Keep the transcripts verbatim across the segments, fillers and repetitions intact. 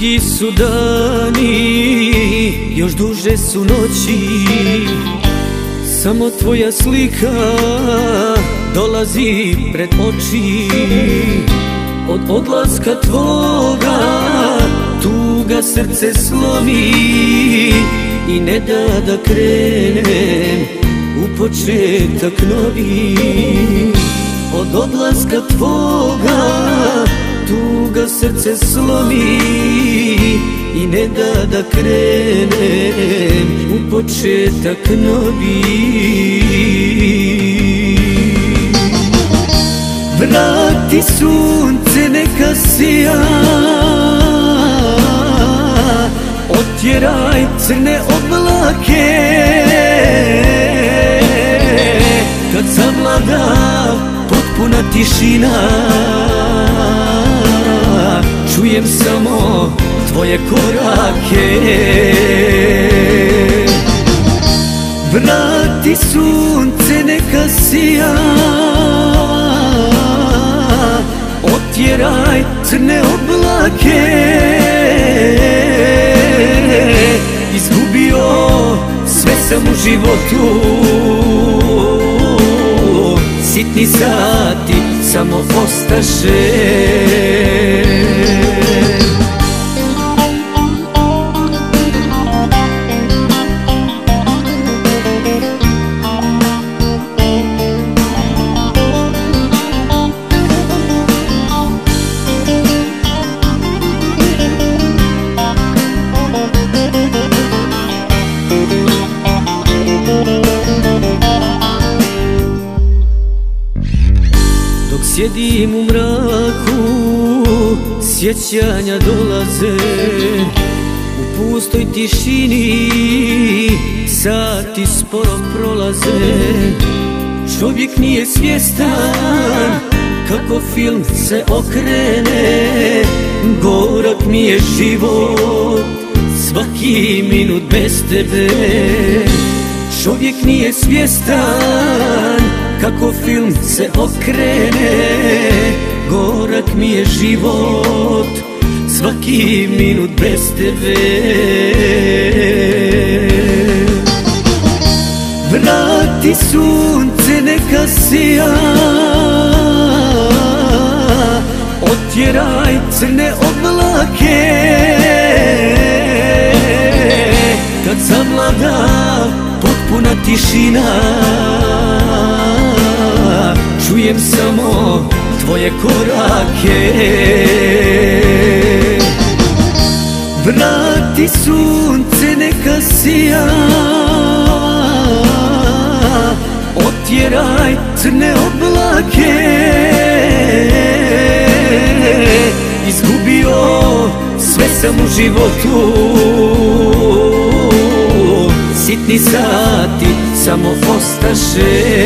Dugi su dani, još duže su noći. Samo tvoja slika dolazi pred oči. Od odlaska tvoga tuga srce slomi i ne da da krenem u početak novi. Od odlaska tvoga tuga srce slomi i ne da da krenem u početak novi. Vrati sunce neka sija, otjeraj crne oblake. Kad zavlada potpuna tišina, čujem samo tvoje korake. Vrati sunce neka sija, otjeraj crne oblake. Izgubio sve sam u životu, sitni sati samo ostaše. Sjedim u mraku, sjećanja dolaze. U pustoj tišini sati sporo prolaze. Čovjek nije svjestan kako film se okrene. Gorak mi je život, svaki minut bez tebe. Čovjek nije svjestan kako film se okrene, gorak mi je život, svaki minut bez tebe. Vrati sunce neka sija, otjeraj crne oblake. Kad zavlada potpuna tišina, čujem samo tvoje korake. Vrati sunce neka sija, otjeraj crne oblake. Izgubio sve sam u životu, sitni sati samo ostaše.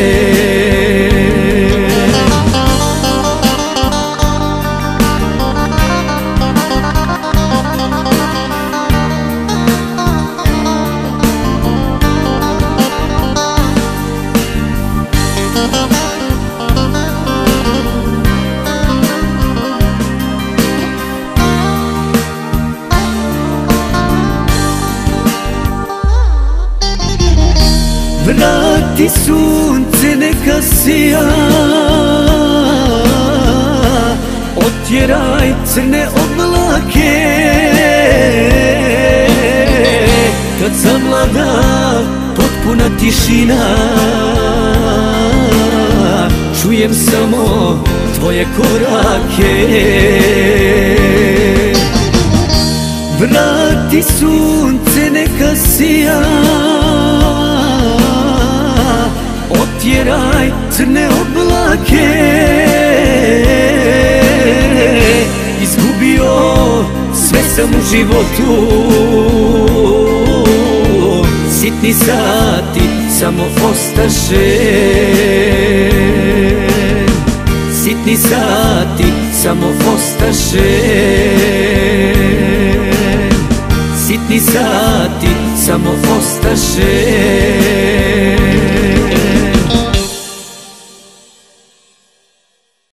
Vrati sunce neka sija, otjeraj crne oblake. Kad zavlada potpuna tišina, čujem samo tvoje korake. Vrati sunce neka sija, otjeraj crne oblake. Izgubio sve sam u životu, sitni sati samo ostaše. Sitni sati samo ostaše. Sitni sati samo ostaše.